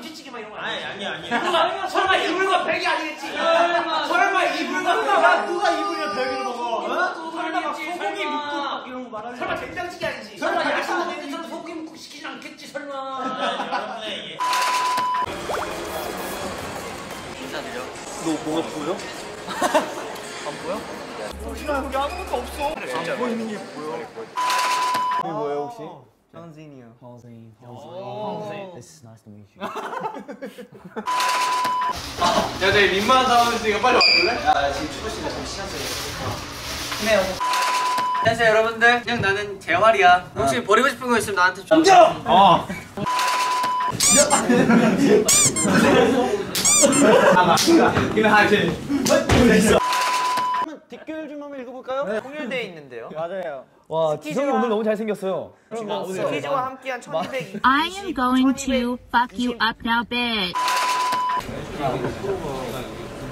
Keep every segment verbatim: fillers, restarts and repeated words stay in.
김치찌개 막 이런 거 아니야? 아니 아니 아니. 설마 이불과 벽이 아니겠지? 설마 설마 이불과 누가 이불이랑 벽을 먹어? 설마 막 소고기 묵국 이런 거 말하는. 설마 된장찌개 아니지? 설마 야식만 했는데 설마 소고기 묵국 시키지 않겠지? 설마. 여러분의 인사드려. 너 뭐가 보여? 안 보여? 도시락 여기 아무것도 없어. 안 보이는 게 보여. 이게 뭐예요 혹시? 황진이요. 황진. 황진. It's nice to meet you. 야, 저기 민망한 사람 있으니까 빨리 와줄래? 야, 지금 추우시니까 좀 시간 좀. 네. 안녕하세요, 여러분들. 그냥 나는 재활이야. 혹시 버리고 싶은 거 있으면 나한테 좀. 덤벼! 어. 아, 이거 하지. 댓글 좀 한번 읽어볼까요? 네. 공유돼 있는데요. 맞아요. 와, 지성이 오늘 너무 잘생겼어요. 스키즈와 함께한 천이백이십 I am going to fuck you up now, bitch.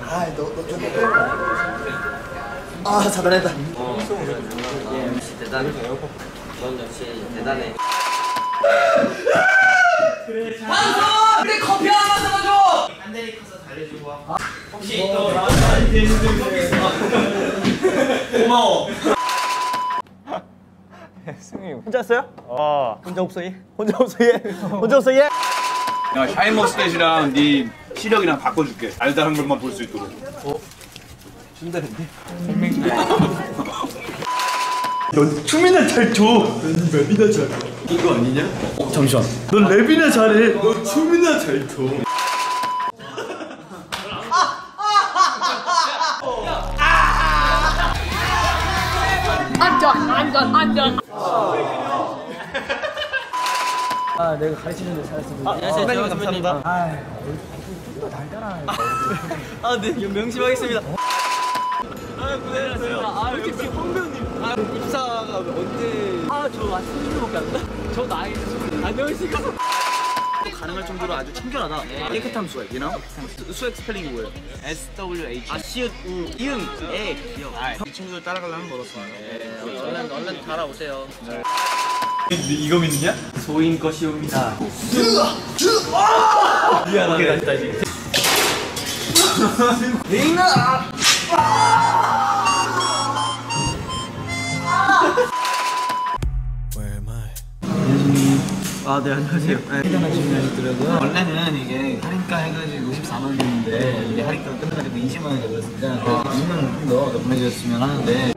아, 너, 너 좀... 아, 자단했다. 어, 역시 대단해. 넌 역시 대단해. 방송! 그래, 커피 하나만 사줘! 안대리 커서 달래주고 와. 혹시 또 나한테 있는 거 있어? 고마워. 승희 혼자 왔어요? 어. 혼자 없어 얘? 혼자 없어 얘? 혼자 없어 얘? 야, 샤인머스댓이랑 네 시력이랑 바꿔줄게. 알다란 것만 볼 수 있도록. 어? 준다는데? 생명이네. 넌 춤이나 잘 춰. 넌 랩이나 잘해. 이거 아니냐? 어, 잠시만. 넌 랩이나 잘해. 넌 춤이나 잘 춰. I'm done. I'm done. I'm done. 아, 내가 가르치는데 잘했습니다. 아, 선배님 감사합니다. 아, 좀더 달달한. 아, 네, 명심하겠습니다. 아, 고생하셨어요. 아, 역시 황배우님. 아, 입사가 언제? 아, 저 스물일곱밖에 안 나. 저 나이 스물. 안녕히 계세요. 가능할 정도로 아주 청결하다. 깨끗함 수액, you know? 수액 스펠링이 뭐예요? 에스 더블유 에이치. 아, 시읒, 우, 이응, 에, 기억. 이 친구들 따라가려면 멀었어. 얼른, 얼른 따라오세요. 이거 믿느냐? 소인 것이옵니다. 미안하네. 민아! 아, 네, 안녕하세요. 일단은 원래는 이게 할인가 해가지고 오십사만 원이었는데 이제 할인가 끝나가지고 이십만 원이 되었으니까 아, 이십만 원 좀 더 보내주셨으면 하는데.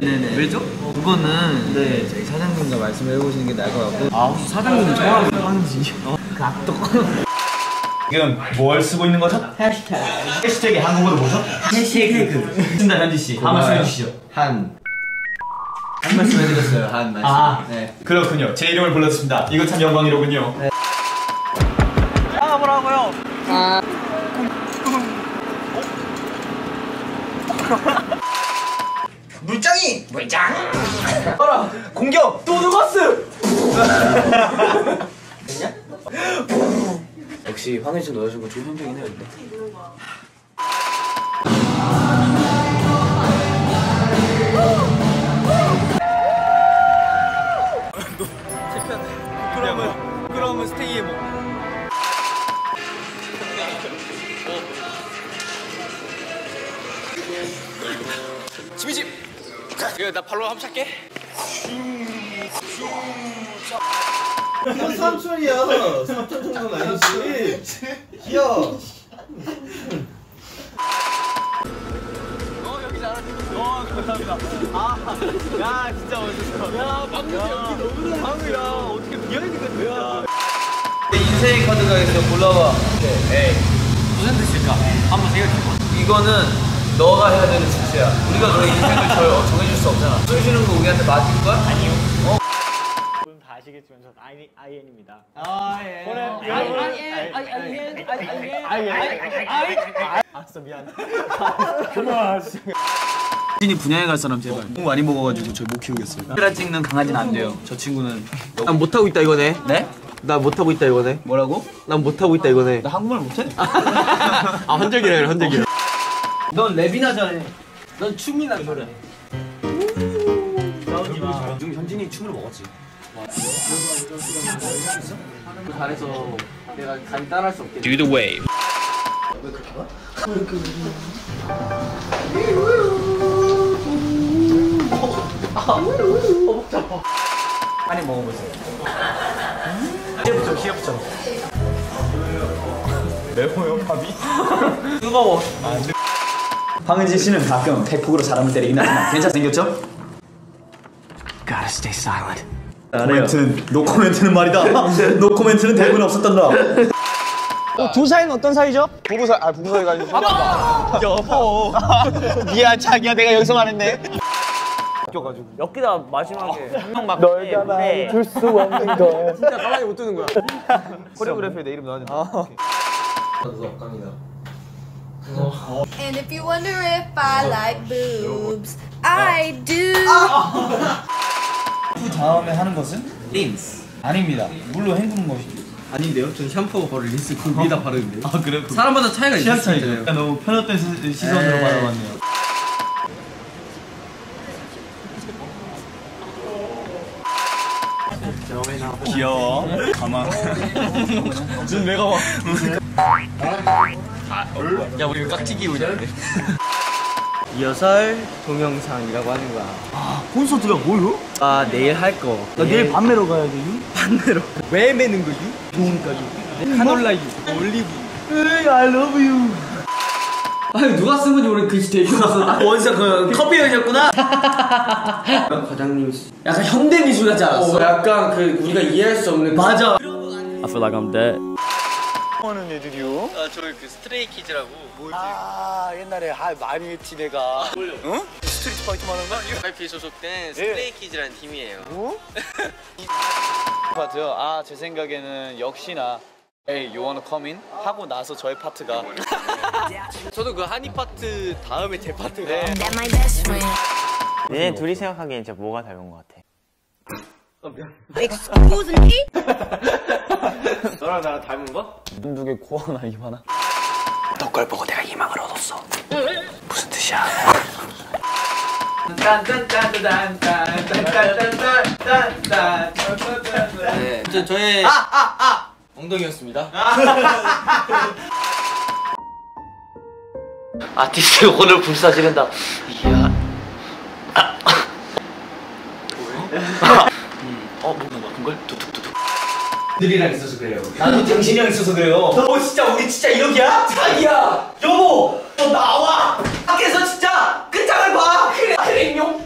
네네. 왜죠? 어, 그거는 네, 저희 사장님과 말씀해 보시는 게 나을 것 같고. 아, 혹시 사장님이 좋아하는 거 하는지. 어, 그 악덕. 지금 뭘 쓰고 있는 거죠? 해시태그. 해시태그 한국어로 뭐죠? 해시태그. 쓴다 현지씨 한 말씀 해주시죠. 한 한 말씀 해드렸어요. 한 말씀. 아, 네. 그렇군요. 제 이름을 불러주십니다. 이거 참 영광이로군요. 네. 아, 뭐라고요? 아, 물장이! 물장! 봐라! 공격! 또 누웠어! 됐냐? 역시 황현진 넣어주고 좋은 형이긴 해요. 그러면 그러면 스테이에 뭐? 지미집. 이거 나 발로 한번 찰게. 이건 삼촌이야. 삼촌 정도는 아니지. 귀여워. 어, 여기 잘하지. 어, 감사합니다. 아, 야, 진짜 멋있어. 야, 방금 여기 너무 잘했어. 방금이야. 어떻게 비하인드가 되냐. 인생 카드가 있어. 골라봐. 에이. 무슨 뜻일까? 한번 생각해봐. 이거는 너가 해야 되는 숙제야. 우리가 너의 인생을 정해줄 수 없잖아. 숨 쉬는 거 우리한테 맡길 거야? 아니요. 어? 아시겠지만 저 아이엔입니다. 아, 예. 오늘 여러분 아이엔 아이엔 아이엔 아이엔 아싸 미안. 그만. 진이 분양에 갈 사람 제발. 너무 많이 먹어가지고 저 못 키우겠어요. 카메라 찍는 강아지는 안 돼요. 저 친구는. 난 못 하고 있다 이거네. 네? 나 못 하고 있다 이거네. 뭐라고? 난 못 하고 있다 이거네. 나 한국말 못해? 아, 헌절기래 헌절기래. 넌 랩이나 잘해. 넌 춤이나 잘해. 나오지 마. 정신이 춤을 먹었지. 그 달에서 내가 간 따라할 수 없게. Do the wave. 왜 그렇게 봐? 왜 이렇게 우유? 아, 아니 먹어보세요. 시엽죠, 시엽죠. 매워요, 밥이? 뜨거워. 황은진 씨는 가끔 백폭으로 사람을 때리긴 하지만 괜찮아 생겼죠? Gotta stay silent. 코멘트는 노 코멘트는 말이다. 노 코멘트는 대부분 없었단다. 어, 두 사이는 어떤 사이죠? 부부 사이, 아 부부 사이가 아니고. 아, 여보. 미안 자기야, 내가 여기서 말했네. 껴가지고. 여기다 마지막에 분명 막. 너에게 말 줄 수 없는 거. 진짜 가만히 못 두는 거야. 코레오그래프에 내 이름 넣어야지. 나도 역광이다. And if you wonder if I like boobs, I do. 그 다음에 하는 것은? 린스. 아닙니다. 물로 헹구는 것이죠. 아닌데요? 전 샴푸하고 바로 린스 그 위에다 바르는데요. 아 그래요? 사람마다 차이가 있어요. 시야 차이죠. 너무 편협된 시선으로 바라봤네요. 귀여워. 가만. 눈 왜 감아? 야 우리 왜 깍지기 우냐는데? 리허설 동영상이라고 하는 거야. 아 콘서트가 뭐요? 아 내일 할 거. 나 내일, 내일 밤매러 가야 돼. 밤매러. 왜 매는 거지? 좋으니까요. 카놀라유, 올리브. 으이, I love you. 아니 누가 쓴 건지 모르겠는데 글씨 되게 좋았어. 원샷 그 커피 여셨구나. 과장님 약간 현대 미술 같지 않았어? 어, 약간 그 우리가 이해할 수 없는. 맞아. I feel like I'm dead. 하는 애들이요? 아 저는 그 스트레이 키즈라고. 뭐지? 아 옛날에 아, 많이 했지 내가. 뭘요? 응? 스트리트 파이터만 하는 거 아니에요? 와이피에 소속된 스트레이 키즈라는 팀이에요. 뭐? 파트요? 아 제 생각에는 역시나 에이 you wanna come in? 하고 나서 저의 파트가 저도 그 한이 파트 다음에 제 파트가 얘네 둘이 생각하기엔 진짜 뭐가 닮은 것 같아? 어 미안. Excuse me? 너랑 나랑 닮은 거? 눈두개 코 하나 입 하나. 너 걸 보고 내가 희망을 얻었어. 무슨 뜻이야? 네, 저 저의 아, 아, 아! 엉덩이였습니다. 아티스트 오늘 불사 지른다. 이야. 뭐야? 어 먹는 거 같은 걸 두둑. 들이랑 있어서 그래요. 나도 당신이랑 있어서 그래요. 너 진짜 우리 진짜 이러기야? 자기야! 여보! 너 나와! 밖에서 진짜! 끝장을 봐! 그래! 그래 인용!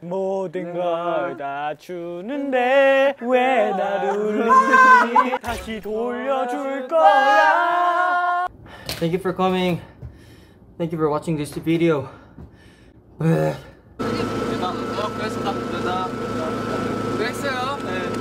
모든 걸 다 주는데 왜 나를 울리니? 다시 돌려줄 거야. Thank you for coming. Thank you for watching this video. 왜? 고맙습니다. 고맙습니다. 고맙습니다. 고맙습니다. 고맙습니다.